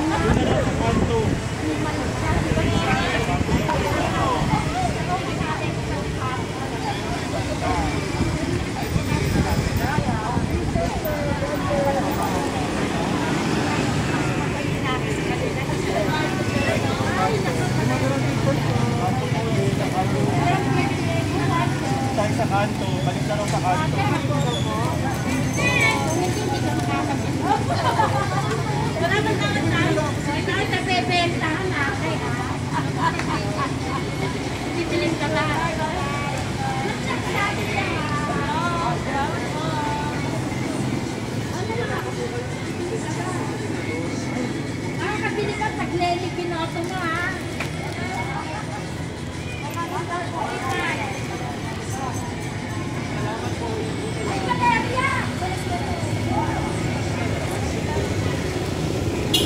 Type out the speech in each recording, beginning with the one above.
Tapos,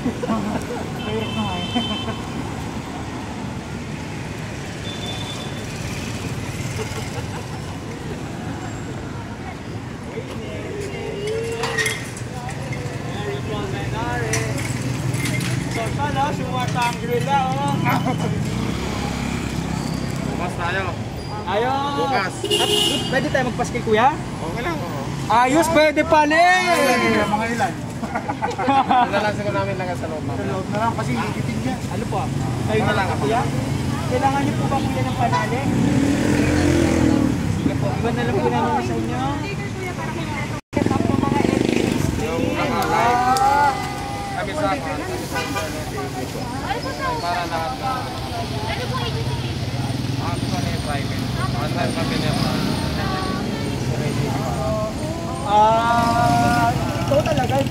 Favorite ko nga yun. Bukas tayo. Ayos. Bukas. Pwede tayo magpas kay kuya? Okay lang. Ayos, pwede pala eh. Mga ilan? Nalalansin ko namin lang sa loob. Sa loob na lang kasi higitin niya. Ano po? Kayo na lang kuya? Kailangan niyo po ba kuya ng panali? Sige po. Iba na lang po naman sa inyo. Para lahat na ano po ako pa na yung private online pa pinapaan ito talaga yung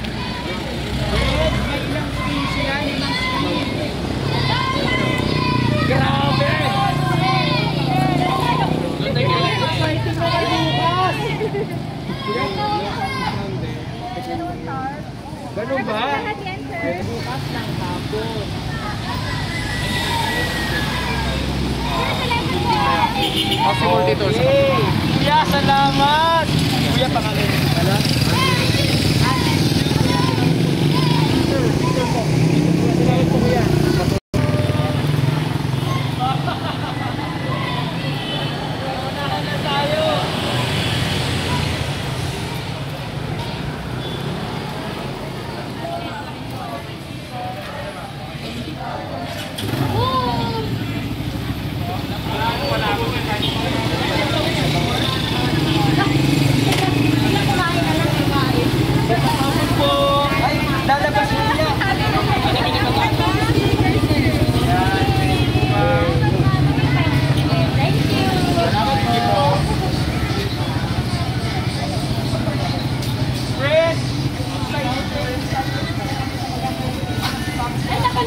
may ilang piso yan ilang piso grabe! Exciting mo kayo bukas! Ganun ba? Bukas ng hapon. Kuya, salamat! Kuya, pangalan. Alam?